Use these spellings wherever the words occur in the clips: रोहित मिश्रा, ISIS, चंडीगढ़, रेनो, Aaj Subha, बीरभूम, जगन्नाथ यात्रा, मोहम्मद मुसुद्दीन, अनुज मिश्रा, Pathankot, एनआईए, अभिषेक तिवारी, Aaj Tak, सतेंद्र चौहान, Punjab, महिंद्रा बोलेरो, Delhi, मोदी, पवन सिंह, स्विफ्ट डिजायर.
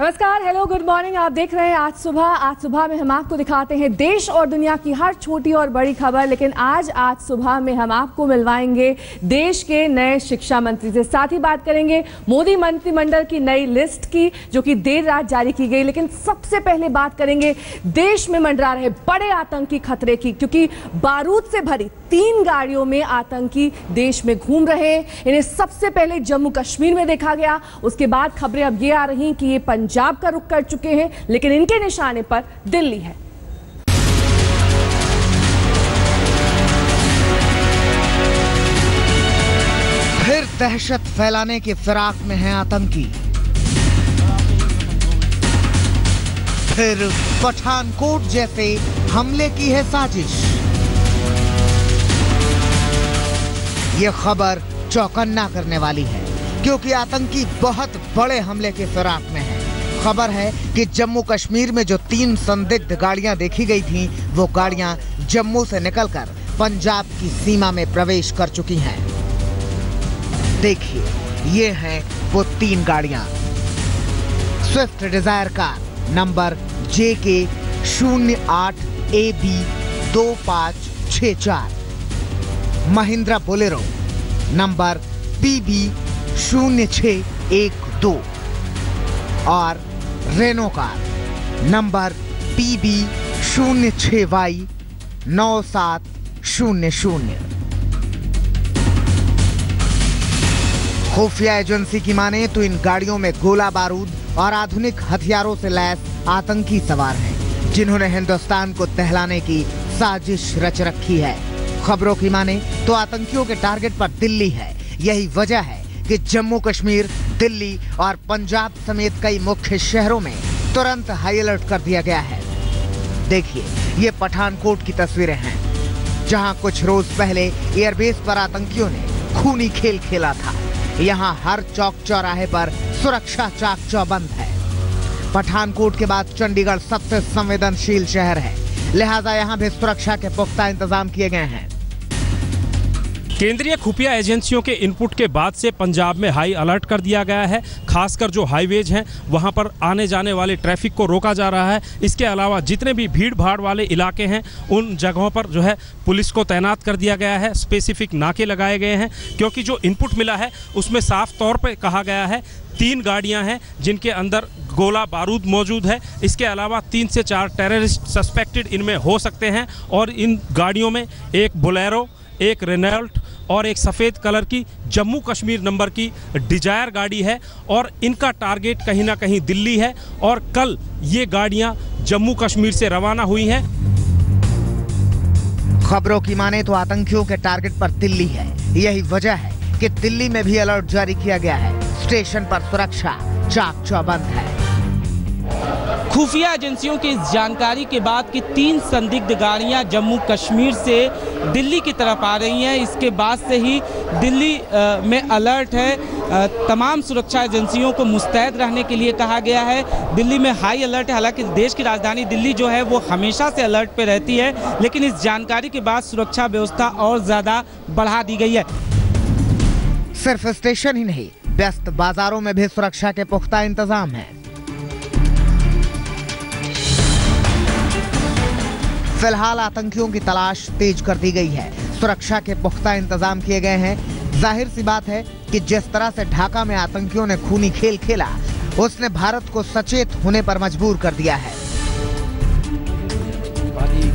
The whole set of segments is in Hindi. नमस्कार, हेलो, गुड मॉर्निंग। आप देख रहे हैं आज सुबह। आज सुबह में हम आपको दिखाते हैं देश और दुनिया की हर छोटी और बड़ी खबर। लेकिन आज सुबह में हम आपको मिलवाएंगे देश के नए शिक्षा मंत्री से। साथ ही बात करेंगे मोदी मंत्रिमंडल की नई लिस्ट की, जो कि देर रात जारी की गई। लेकिन सबसे पहले बात करेंगे देश में मंडरा रहे बड़े आतंकी खतरे की, क्योंकि बारूद से भरी 3 गाड़ियों में आतंकी देश में घूम रहे हैं। इन्हें सबसे पहले जम्मू कश्मीर में देखा गया। उसके बाद खबरें अब ये आ रही कि ये पंजाब का रुख कर चुके हैं, लेकिन इनके निशाने पर दिल्ली है। फिर दहशत फैलाने की फिराक में हैं आतंकी। फिर पठानकोट जैसे हमले की है साजिश। ये खबर चौंकाने करने वाली है, क्योंकि आतंकी बहुत बड़े हमले के फिराक में है। खबर है कि जम्मू कश्मीर में जो 3 संदिग्ध गाड़ियां देखी गई थीं, वो गाड़ियां जम्मू से निकलकर पंजाब की सीमा में प्रवेश कर चुकी हैं। देखिए, ये हैं वो 3 गाड़ियां। स्विफ्ट डिजायर car number JK 08AB 2564, महिंद्रा बोलेरो number PB 0612 और रेनो car number PB 06Y 9700। खुफिया एजेंसी की माने तो इन गाड़ियों में गोला बारूद और आधुनिक हथियारों से लैस आतंकी सवार हैं, जिन्होंने हिंदुस्तान को दहलाने की साजिश रच रखी है। खबरों की माने तो आतंकियों के टारगेट पर दिल्ली है। यही वजह है कि जम्मू कश्मीर, दिल्ली और पंजाब समेत कई मुख्य शहरों में तुरंत हाई अलर्ट कर दिया गया है। देखिए, ये पठानकोट की तस्वीरें हैं, जहां कुछ रोज पहले एयरबेस पर आतंकियों ने खूनी खेल खेला था। यहां हर चौक चौराहे पर सुरक्षा चाक चौबंद है। पठानकोट के बाद चंडीगढ़ सबसे संवेदनशील शहर है, लिहाजा यहां भी सुरक्षा के पुख्ता इंतजाम किए गए हैं। केंद्रीय खुफिया एजेंसियों के इनपुट के बाद से पंजाब में हाई अलर्ट कर दिया गया है। खासकर जो हाईवेज हैं, वहां पर आने जाने वाले ट्रैफिक को रोका जा रहा है। इसके अलावा जितने भी भीड़ भाड़ वाले इलाके हैं, उन जगहों पर जो है पुलिस को तैनात कर दिया गया है। स्पेसिफिक नाके लगाए गए हैं, क्योंकि जो इनपुट मिला है उसमें साफ तौर पर कहा गया है 3 गाड़ियां हैं जिनके अंदर गोला बारूद मौजूद है। इसके अलावा 3 से 4 टेररिस्ट सस्पेक्टेड इनमें हो सकते हैं और इन गाड़ियों में एक बोलेरो, एक रेनॉल्ट और एक सफ़ेद कलर की जम्मू कश्मीर नंबर की डिजायर गाड़ी है और इनका टारगेट कहीं ना कहीं दिल्ली है। और कल ये गाड़ियां जम्मू कश्मीर से रवाना हुई हैं। खबरों की माने तो आतंकियों के टारगेट पर दिल्ली है। यही वजह है कि दिल्ली में भी अलर्ट जारी किया गया है। स्टेशन पर सुरक्षा चाक चौबंद है। खुफिया एजेंसियों की इस जानकारी के बाद कि 3 संदिग्ध गाड़ियां जम्मू कश्मीर से दिल्ली की तरफ आ रही हैं, इसके बाद से ही दिल्ली में अलर्ट है। तमाम सुरक्षा एजेंसियों को मुस्तैद रहने के लिए कहा गया है। दिल्ली में हाई अलर्ट है। हालांकि देश की राजधानी दिल्ली जो है वो हमेशा से अलर्ट पे रहती है, लेकिन इस जानकारी के बाद सुरक्षा व्यवस्था और ज़्यादा बढ़ा दी गई है। सिर्फ स्टेशन ही नहीं, व्यस्त बाजारों में भी सुरक्षा के पुख्ता इंतजाम है। फिलहाल आतंकियों की तलाश तेज कर दी गई है। सुरक्षा के पुख्ता इंतजाम किए गए हैं। जाहिर सी बात है कि जिस तरह से ढाका में आतंकियों ने खूनी खेल खेला, उसने भारत को सचेत होने पर मजबूर कर दिया है।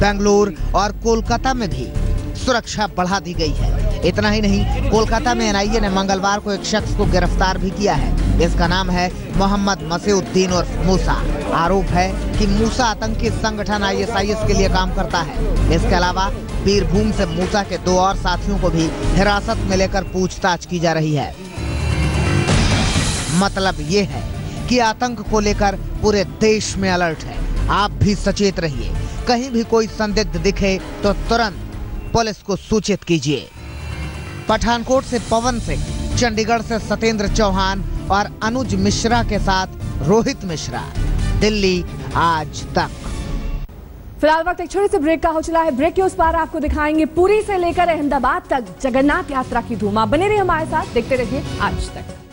बेंगलुरु और कोलकाता में भी सुरक्षा बढ़ा दी गई है। इतना ही नहीं, कोलकाता में एनआईए ने मंगलवार को एक शख्स को गिरफ्तार भी किया है। इसका नाम है मोहम्मद मुसुद्दीन और मूसा। आरोप है कि मूसा आतंकी संगठन ISIS के लिए काम करता है। इसके अलावा बीरभूम से मूसा के 2 और साथियों को भी हिरासत में लेकर पूछताछ की जा रही है। मतलब ये है कि आतंक को लेकर पूरे देश में अलर्ट है। आप भी सचेत रहिए। कहीं भी कोई संदिग्ध दिखे तो तुरंत पुलिस को सूचित कीजिए। पठानकोट से पवन सिंह, चंडीगढ़ से सतेंद्र चौहान और अनुज मिश्रा के साथ रोहित मिश्रा, दिल्ली, आज तक। फिलहाल वक्त एक छोटे से ब्रेक का हो चला है। ब्रेक के उस पार आपको दिखाएंगे पुरी से लेकर अहमदाबाद तक जगन्नाथ यात्रा की धूम। बने रहिए हमारे साथ, देखते रहिए आज तक।